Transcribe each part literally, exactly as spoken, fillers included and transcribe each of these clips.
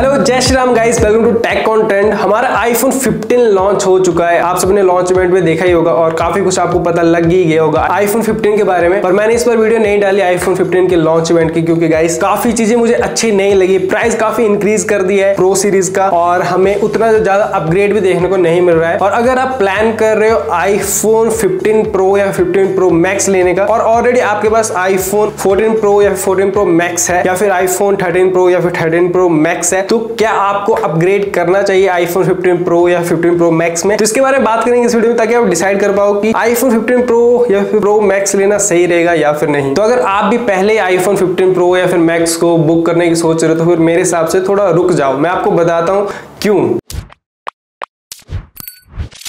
Hello जय Shri Ram guys, welcome to tech on trend. हमारा iPhone fifteen launch हो चुका है, आप सबने लॉन्च इवेंट में देखा ही होगा और काफी कुछ आपको पता लग ही गया होगा आईफोन फिफ्टीन के बारे में। पर मैंने इस पर वीडियो नहीं डाली आईफोन फिफ्टीन के लॉन्च इवेंट की, क्योंकि गाइस काफी चीजें मुझे अच्छी नहीं लगी। प्राइस काफी इंक्रीज कर दी है प्रो सीरीज का और हमें उतना ज्यादा अपग्रेड भी देखने को नहीं मिल रहा है। और अगर आप प्लान कर रहे हो आईफोन फिफ्टीन प्रो या फिफ्टीन प्रो मैक्स लेने का और ऑलरेडी आपके पास आईफोन फोर्टीन प्रो या फोर्टीन प्रो मैक्स है या फिर आईफोन थर्टीन प्रो या फिर थर्टीन प्रो मैक्स है, तो क्या आपको अपग्रेड करना चाहिए आईफोन फिफ्टीन प्रो या फिफ्टीन प्रो मैक्स में? तो इसके बारे में बात करेंगे इस वीडियो में, ताकि आप डिसाइड कर पाओ कि आईफोन फिफ्टीन प्रो या फिर प्रो मैक्स लेना सही रहेगा या फिर नहीं। तो अगर आप भी पहले आईफोन फिफ्टीन प्रो या फिर मैक्स को बुक करने की सोच रहे हो तो फिर मेरे हिसाब से थोड़ा रुक जाओ, मैं आपको बताता हूँ क्यों।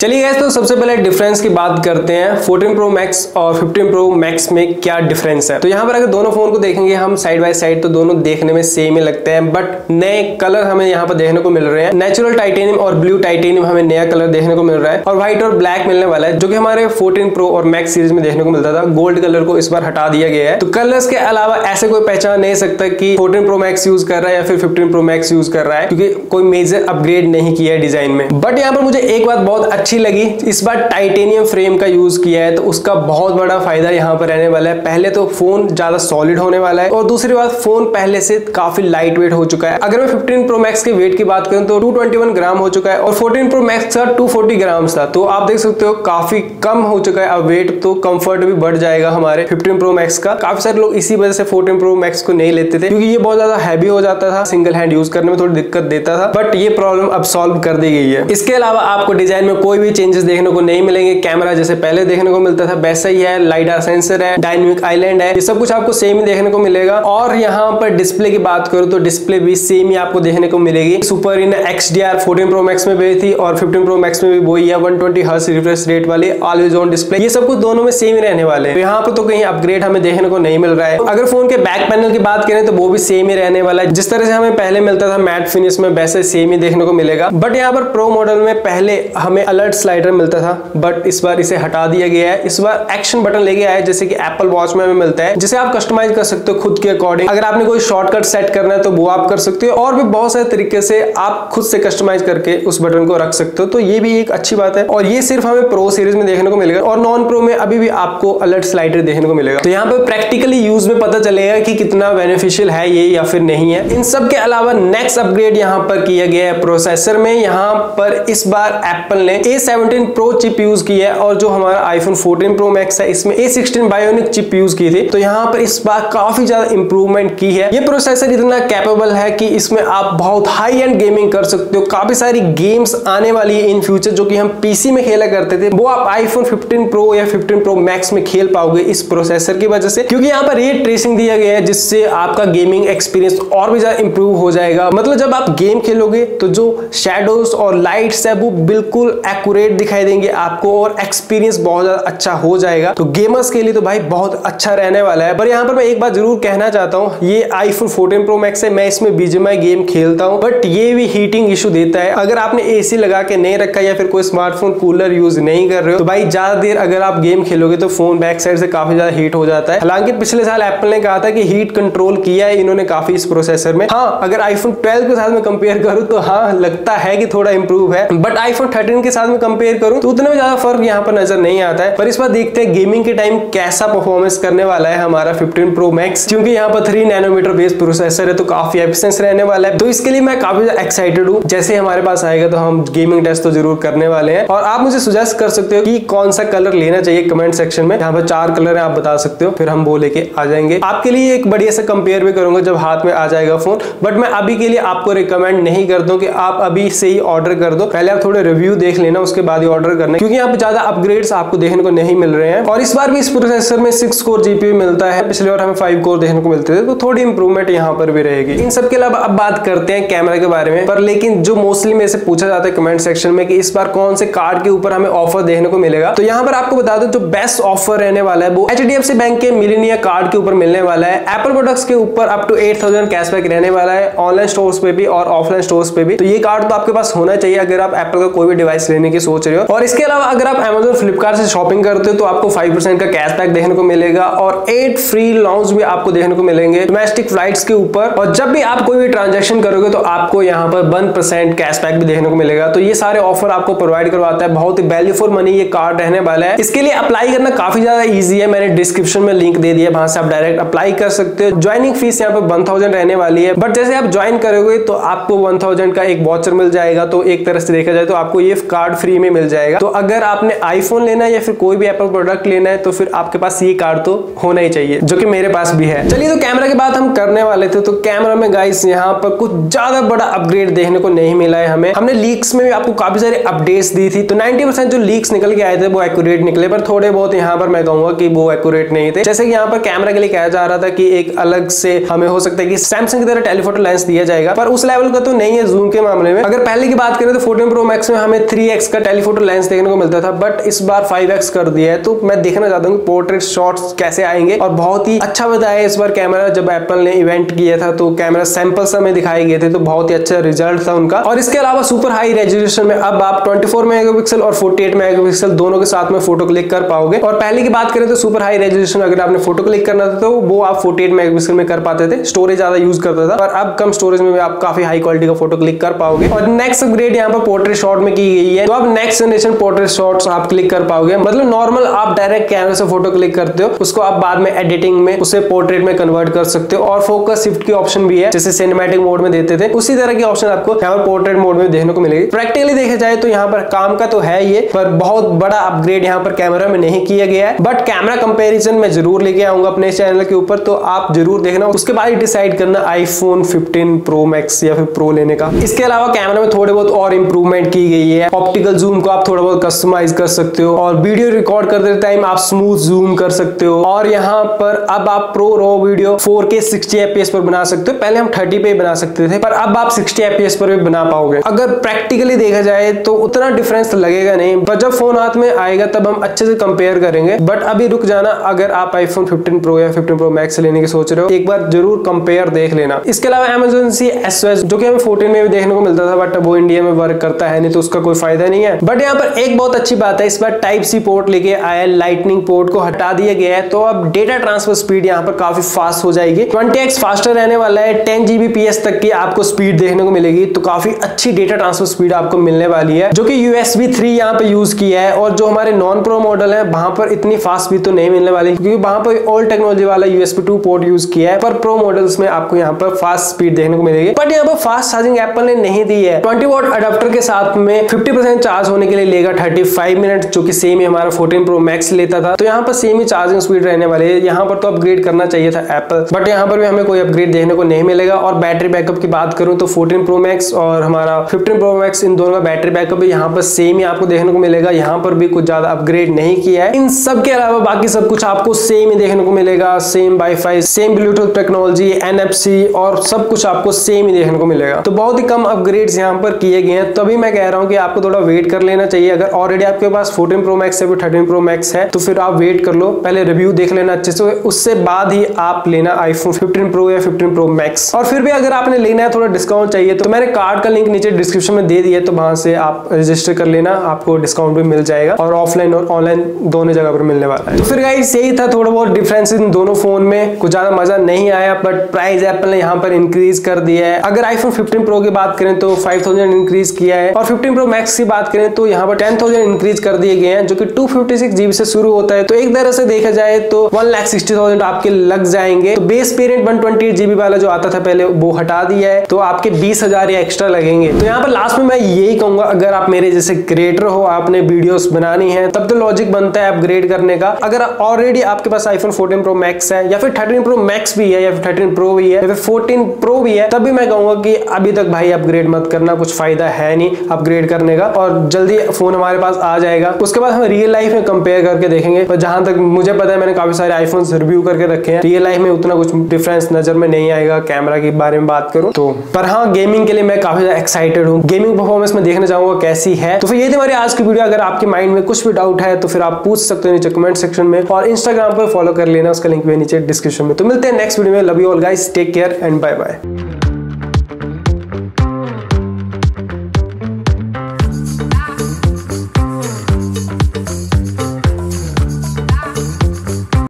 चलिए गाइस, तो सबसे पहले डिफरेंस की बात करते हैं फोर्टीन प्रो मैक्स और फिफ्टीन प्रो मैक्स में क्या डिफरेंस है। तो यहाँ पर अगर दोनों फोन को देखेंगे हम साइड बाय साइड तो दोनों देखने में सेम ही लगते हैं, बट नए कलर हमें यहाँ पर देखने को मिल रहे हैं। नेचुरल टाइटेनियम और ब्लू टाइटेनियम हमें नया कलर देखने को मिल रहा है और व्हाइट और ब्लैक मिलने वाला है, जो कि हमारे फोर्टीन प्रो और मैक्स सीरीज में देखने को मिलता था। गोल्ड कलर को इस बार हटा दिया गया है। तो कलर्स के अलावा ऐसे कोई पहचान नहीं सकता कि फोर्टीन प्रो मैक्स यूज कर रहा है या फिर फिफ्टीन प्रो मैक्स यूज कर रहा है, क्योंकि कोई मेजर अपग्रेड नहीं किया है डिजाइन में। बट यहाँ पर मुझे एक बात बहुत अच्छी लगी, इस बार टाइटेनियम फ्रेम का यूज किया है, तो उसका बहुत बड़ा फायदा यहाँ पर रहने वाला है। पहले तो फोन ज्यादा सॉलिड होने वाला है और दूसरी बात फोन पहले से काफी लाइट वेट हो चुका है। अगर मैं फिफ्टीन प्रो मैक्स के वेट की बात करूं तो दो सौ इक्कीस ग्राम हो चुका है और फोर्टीन प्रो मैक्स का दो सौ चालीस ग्राम था, तो आप देख सकते हो काफी कम हो चुका है अब वेट। तो कंफर्ट भी बढ़ जाएगा हमारे फिफ्टीन प्रो मैक्स का। काफी सारे लोग इसी वजह से फोर्टीन प्रो मैक्स को नहीं लेते थे क्योंकि ये बहुत ज्यादा हैवी हो जाता था, सिंगल हैंड यूज करने में थोड़ी दिक्कत देता था, बट ये प्रॉब्लम अब सॉल्व कर दी गई है। इसके अलावा आपको डिजाइन में कोई भी चेंजेस देखने को नहीं मिलेंगे। कैमरा जैसे पहले देखने को मिलता था वैसा ही है, लाइडार सेंसर है, डायनेमिक आइलैंड है, ये सब कुछ आपको सेम ही देखने को मिलेगा। और यहाँ पर डिस्प्ले की बात करूँ तो डिस्प्ले भी सेम ही आपको देखने को मिलेगी। Super in XDR fourteen Pro Max में भी थी और फिफ्टीन प्रो मैक्स में भी वही है, one twenty hertz refresh rate वाली ऑलवेज ऑन डिस्प्ले, ये सब कुछ दोनों में सेम ही रहने वाले हैं। यहाँ पर तो कहीं अपग्रेड हमें देखने को नहीं मिल रहा है। अगर फोन के बैक पैनल की बात करें तो वो भी सेम ही रहने वाला है, जिस तरह से हमें पहले मिलता था मैट फिनिश में वैसे सेम ही देखने को मिलेगा। बट यहाँ पर प्रो मॉडल में पहले हमें अलर्ट स्लाइडर मिलता था, बट इस बार इसे हटा दिया गया है। इस बार एक्शन बटन लेके आया है, जैसे कि एप्पल वॉच में हमें मिलता है, जिसे आप कस्टमाइज कर सकते हो खुद के अकॉर्डिंग। अगर आपने कोई शॉर्टकट सेट करना है तो वो आप कर सकते हो और भी बहुत सारे तरीके से आप खुद से कस्टमाइज करके उस बटन को रख सकते हो, तो ये भी एक अच्छी बात है। और ये सिर्फ हमें प्रो सीरीज में देखने को मिलेगा और नॉन प्रो में अभी भी आपको अलर्ट स्लाइडर देखने को मिलेगा। तो यहाँ पर प्रैक्टिकली यूज में पता चलेगा कि कितना बेनिफिशियल है ये या फिर नहीं है। इन सब के अलावा नेक्स्ट अपग्रेड यहाँ पर किया गया है प्रोसेसर में। यहाँ पर इस बार एप्पल ने A seventeen Pro chip use की है और जो हमारा आईफोन फोर्टीन प्रो मैक्स है इसमें A sixteen bionic chip use की थी, तो यहाँ पर इस बार काफी ज्यादा इंप्रूवमेंट की है। ये प्रोसेसर इतना कैपेबल है कि इसमें आप बहुत हाई एंड गेमिंग कर सकते हो। काफी सारी गेम्स आने वाली है इन फ्यूचर, जो कि हम पीसी में खेला करते थे, वो आप आईफोन फिफ्टीन प्रो या फिफ्टीन प्रो मैक्स में खेल पाओगे इस प्रोसेसर की वजह से, क्योंकि यहाँ पर रे ट्रेसिंग दिया गया है जिससे आपका गेमिंग एक्सपीरियंस और भी ज्यादा इंप्रूव हो जाएगा। मतलब जब आप गेम खेलोगे तो जो शेडोज और लाइट्स है वो बिल्कुल एक्यूरेट दिखाई देंगे आपको और एक्सपीरियंस बहुत ज्यादा अच्छा हो जाएगा। तो गेमर्स के लिए तो भाई बहुत अच्छा रहने वाला है। पर यहाँ पर मैं एक बात जरूर कहना चाहता हूँ, ये आईफोन फोर्टीन प्रो मैक्स है, मैं इसमें बीजीएमआई गेम खेलता हूँ, बट ये भी हीटिंग इशू देता है। अगर आपने एसी लगा के नहीं रखा या फिर कोई स्मार्टफोन कूलर यूज नहीं कर रहे हो तो भाई ज्यादा देर अगर आप गेम खेलोगे तो फोन बैक साइड से काफी ज्यादा हीट हो जाता है। हालांकि पिछले साल एप्पल ने कहा था कि हीट कंट्रोल किया है इन्होंने काफी इस प्रोसेसर में। हाँ, अगर आईफोन ट्वेल्व के साथ में कंपेयर करूँ तो हाँ लगता है कि थोड़ा इंप्रूव है, बट आईफोन थर्टीन के साथ में कंपेयर करूं तो उतने में ज्यादा फर्क यहाँ पर नजर नहीं आता है। पर इस बार देखते हैं गेमिंग के टाइम कैसा परफॉर्मेंस करने वाला है हमारा फिफ्टीन प्रो मैक्स, क्योंकि यहाँ पर थ्री नैनोमीटर बेस्ड प्रोसेसर है तो काफी एफिशिएंट रहने वाला है। तो इसके लिए मैं काफी ज्यादा एक्साइटेड हूँ। जैसे हमारे पास आएगा तो हम गेमिंग टेस्ट तो जरूर करने वाले हैं। और आप मुझे सुजेस्ट कर सकते हो कि कौन सा कलर लेना चाहिए कमेंट सेक्शन में, यहाँ पर चार कलर है आप बता सकते हो, फिर हम वो लेके आ जाएंगे आपके लिए। एक बढ़िया सा कंपेयर भी करूंगा जब हाथ में आ जाएगा फोन, बट मैं अभी के लिए आपको रिकमेंड नहीं करता हूँ कि आप अभी से ही ऑर्डर कर दो। पहले आप थोड़े रिव्यू देख लेना उसके बाद ही ऑर्डर करना, क्योंकि यहाँ पे ज्यादा अपग्रेड्स आपको देखने को नहीं मिल रहे हैं। और इस बार भी इस प्रोसेसर में सिक्स कोर जीपीयू मिलता है, पिछले बार हमें फाइव कोर देखने को मिलते थे, तो थोड़ी इंप्रूवमेंट यहाँ पर भी रहेगी। इन सबके अलावा अब बात करते हैं कैमरा के बारे में। पर लेकिन जो मोस्टली मेरे से पूछा जाता है कमेंट सेक्शन में कि इस बार कौन से कार्ड के ऊपर हमें ऑफर देखने को मिलेगा, तो यहाँ पर आपको बता दो जो बेस्ट ऑफर रहने वाला है वो एचडीएफसी बैंक के मिलेनिया कार्ड के ऊपर मिलने वाला है। एप्पल प्रोडक्ट्स के ऊपर up to eight thousand cashback रहने वाला है ऑनलाइन स्टोर्स पे भी और ऑफलाइन स्टोर्स पे भी। तो ये कार्ड तो आपके पास होना चाहिए अगर आप एप्पल का कोई भी डिवाइस लेने की सोच रहे हो। और इसके अलावा अगर आप Amazon फ्लिपकार्ट से शॉपिंग करते हो तो आपको फाइव परसेंट का कैशबैक देखने को मिलेगा और एट फ्री लॉन्च भी आपको देखने को मिलेंगे डोमेस्टिक फ्लाइट्स के ऊपर। और जब भी आप कोई भी ट्रांजैक्शन करोगे तो आपको यहाँ पर वन परसेंट कैशबैक भी देखने को मिलेगा। तो ये सारे ऑफर आपको प्रोवाइड करवाता है, बहुत ही वैल्यू फॉर मनी ये कार्ड रहने वाला है। इसके लिए अप्लाई करना काफी ज्यादा ईजी है, मैंने डिस्क्रिप्शन में लिंक दे दिया, वहां से आप डायरेक्ट अप्लाई कर सकते हो। ज्वाइनिंग फीस यहाँ पे वन थाउजेंड रहने वाली है, बट जैसे आप ज्वाइन करोगे तो आपको वन थाउजेंड का एक वाउचर मिल जाएगा। तो एक तरह से देखा जाए तो आपको ये कार्ड फ्री में मिल जाएगा। तो अगर आपने आईफोन लेना है या फिर कोई भी एप्पल प्रोडक्ट लेना है तो फिर आपके पास ये कार्ड तो होना ही चाहिए, जो कि मेरे पास भी है। चलिए, तो कैमरा की बात हम करने वाले थे। तो कैमरा में गाइस यहाँ पर कुछ ज्यादा बड़ा अपग्रेड देखने को नहीं मिला है हमें। हमने लीक्स में भी आपको काफी सारे अपडेट्स दी थी, तो नाइनटी परसेंट जो लीक्स निकल के आए थे वो एक्यूरेट निकले, पर थोड़े बहुत यहाँ पर मैं कहूंगा कि वो एक्यूरेट नहीं थे। जैसे कि यहाँ पर कैमरा के लिए कहा जा रहा था कि एक अलग से हमें हो सकता है कि सैमसंग की तरह टेलीफोटो लेंस दिया जाएगा, पर उस लेवल का तो नहीं है जूम के मामले में। अगर पहले की बात करें तो फोर्टीन प्रो मैक्स में हमें थ्री एक्स का टेलीफोटो लेंस देखने को मिलता था, बट इस बार फाइव एक्स कर दिया है। तो मैं देखना चाहता हूँ पोर्ट्रेट शॉट्स कैसे आएंगे। और बहुत ही अच्छा बताया इस बार कैमरा, जब एप्पल ने इवेंट किया था तो कैमरा सैंपल्स हमें दिखाए गए थे, तो बहुत ही अच्छा रिजल्ट था उनका। और इसके अलावा सुपर हाई रेजोल्यूशन में अब आप ट्वेंटी फोर मेगापिक्सल और फोर्टी एट मेगापिक्सल दोनों के साथ में फोटो क्लिक कर पाओगे। और पहले की बात करें तो सुपर हाई रेजोल्यूशन अगर आपने फोटो क्लिक करना था तो वो आप फोर्टी एट मेगापिक्सल में कर पाते थे, स्टोरेज ज्यादा यूज करता था, पर अब कम स्टोरेज में भी आप काफी हाई क्वालिटी का फोटो क्लिक कर पाओगे। और नेक्स्ट अपग्रेड यहाँ पर पोर्ट्रेट शॉट में की गई है, तो अब नेक्स्ट जनरेशन पोर्ट्रेट शॉट्स आप क्लिक कर पाओगे। मतलब नॉर्मल आप डायरेक्ट कैमरा से फोटो क्लिक करते हो, उसको आप बाद में एडिटिंग में उसे पोर्ट्रेट में कन्वर्ट कर सकते हो। और फोकस शिफ्ट की ऑप्शन भी है, जैसे सिनेमैटिक मोड में देते थे, उसी तरह की ऑप्शन आपको यहाँ पर पोर्ट्रेट मोड में देखने को मिलेगी। प्रैक्टिकली देखा जाए तो यहाँ पर काम का तो है ये, पर बहुत बड़ा अपग्रेड यहाँ पर कैमरा में नहीं किया गया है, बट कैमरा कंपेरिजन में जरूर लेके आऊंगा अपने चैनल के ऊपर, तो आप जरूर देखना। उसके बाद डिसाइड करना आईफोन फिफ्टीन प्रो मैक्स या फिर प्रो लेने का। इसके अलावा कैमरा में थोड़े बहुत और इंप्रूवमेंट की गई है। ऑप्टिकल जूम को आप थोड़ा बहुत कस्टमाइज कर सकते हो और वीडियो रिकॉर्ड करते टाइम आप स्मूथ जूम कर सकते हो। और यहाँ पर अब आप pro raw video four K sixty FPS पर बना सकते हो, पहले हम थर्टी पे बना सकते थे, पर अब आप सिक्सटी एफपीएस पर भी बना पाओगे। अगर प्रैक्टिकली देखा जाए तो उतना डिफरेंस लगेगा नहीं, पर जब फोन हाथ में आएगा तब हम अच्छे से कंपेयर करेंगे, बट अभी रुक जाना। अगर आप आईफोन फिफ्टीन प्रो या फिफ्टीन प्रो मैक्स लेने की सोच रहे हो, एक बार जरूर कंपेयर देख लेना। इसके अलावा Amazon C S O S जो कि हमें फोर्टीन में भी देखने को मिलता था, बट वो इंडिया में वर्क करता है नहीं, तो उसका कोई फायदा नहीं है। बट यहाँ पर एक बहुत अच्छी बात है, इस बार टाइप सी पोर्ट लेके आया, लाइटनिंग पोर्ट को हटा दिया गया है, तो अब डेटा ट्रांसफर स्पीड यहाँ पर काफी फास्ट हो जाएगी, ट्वेंटी एक्स फास्टर रहने वाला है। Ten G B P S तक की आपको स्पीड देखने को मिलेगी, तो काफी अच्छी डेटा ट्रांसफर स्पीड आपको मिलने वाली है, जो कि यू एस बी थ्री यहाँ पे यूज किया है। और जो हमारे नॉन प्रो मॉडल है वहां पर इतनी फास्ट स्पीड तो नहीं मिलने वाली, क्योंकि वहां पर ओल्ड टेक्नोलॉजी वाला U S B two port use किया है, पर प्रो मॉडल्स में आपको यहाँ पर फास्ट स्पीड देखने को मिलेगी। बट यहाँ पर फास्ट चार्जिंग एप्पल ने नहीं दी है, ट्वेंटी वॉट अडाप्टर के साथ में फिफ्टी परसेंट चार्ज होने के लिए लेगा थर्टी फाइव मिनट, जो कि सेम ही हमारा फोर्टीन प्रो मैक्स लेता था, तो यहाँ पर सेम ही चार्जिंग स्पीड रहने वाली है। यहाँ पर तो अपग्रेड करना चाहिए था एप्पल, बट यहाँ पर भी हमें कोई अपग्रेड देखने को नहीं मिलेगा। और बैटरी बैकअप की बात करूं तो फोर्टीन प्रो मैक्स और हमारा फिफ्टीन प्रो मैक्स, इन दोनों का बैटरी बैकअप यहाँ पर सेम ही आपको देखने को मिलेगा, यहाँ पर भी कुछ ज्यादा अपग्रेड नहीं किया है। इन सब के अलावा बाकी सब कुछ आपको सेम ही देखने को मिलेगा, same wifi, same Bluetooth technology, N F C और सब कुछ आपको सेम ही देखने को मिलेगा। तो बहुत ही कम अपग्रेड यहाँ पर किए गए हैं, तभी मैं कह रहा हूँ कि आपको थोड़ा वेट कर लेना चाहिए। अगर ऑलरेडी आपके पास फोर्टीन प्रो मैक्स है, थर्टीन प्रो मैक्स है, तो फिर आप वेट कर लो, पहले रिव्यू देख लेना अच्छे से, उससे बाद ही आप लेना आईफोन फिफ्टीन प्रो या फिफ्टीन प्रो मैक्स। और फिर भी अगर आपने लेना है, थोड़ा डिस्काउंट चाहिए, तो मैंने कार्ड का लिंक नीचे डिस्क्रिप्शन में दे दिया, तो वहां से आप रजिस्टर कर लेना, आपको डिस्काउंट भी मिल जाएगा, और ऑफलाइन और ऑनलाइन दोनों जगह पर मिलने वाला है। तो फिर गाइस यही था थोड़ा बहुत डिफरेंस इन दोनों फोन में, कुछ ज्यादा मजा नहीं आया, बट प्राइस एप्पल ने यहाँ पर इंक्रीज कर दिया है। अगर आईफोन फिफ्टीन प्रो की बात करें तो फाइव थाउजेंड इंक्रीज किया है, और फिफ्टीन प्रो मैक्स की बात करें तो यहाँ पर टेन थाउजेंड इंक्रीज कर दिए गए हैं, जो कि टू फिफ्टी सिक्स जीबी से शुरू होता है। तो एक तरह से देखा जाए तो वन लाख सिक्सटी थाउजेंड आपके लग जाएंगे। तो base variant one twenty eight GB वाला जो आता था पहले, वो हटा दिया है, तो आपके बीस हजार एक्स्ट्रा लगेंगे। तो यहाँ पर लास्ट में मैं यही कहूंगा, अगर आप मेरे जैसे क्रिएटर हो, आपने वीडियोस बनानी है, तब तो लॉजिक बनता है अपग्रेड करने का। अगर ऑलरेडी आपके पास आईफोन फोर्टीन प्रो मैक्स है, या फिर थर्टीन प्रो मैक्स भी है, या फिर थर्टीन प्रो भी है, या फिर फोर्टीन प्रो भी है, तब भी मैं कहूंगा कि अभी तक भाई अपग्रेड मत करना, कुछ फायदा है नहीं अपग्रेड करने का, और जल्दी फोन हमारे पास आ जाएगा, उसके बाद हम रियल लाइफ में कंपेयर करके देखेंगे। पर जहां तक मुझे पता है, मैंने काफी सारे आईफोन्स रिव्यू करके रखे हैं, रियल लाइफ में उतना कुछ डिफरेंस नजर में नहीं आएगा। कैमरा के बारे में बात करूं तो, पर हाँ, गेमिंग के लिए मैं काफी ज्यादा एक्साइटेड हूँ, गेमिंग परफॉर्मेंस में देखना चाहूंगा कैसी है। तो फिर ये थी हमारी आज की वीडियो, अगर आपके माइंड में कुछ भी डाउट है तो फिर आप पूछ सकते हो नीचे कमेंट सेक्शन में, और इंस्टाग्राम पर फॉलो कर लेना, उसका लिंक भी नीचे डिस्क्रिप्शन में। तो मिलते हैं नेक्स्ट वीडियो में, love you all guys, take care and bye bye.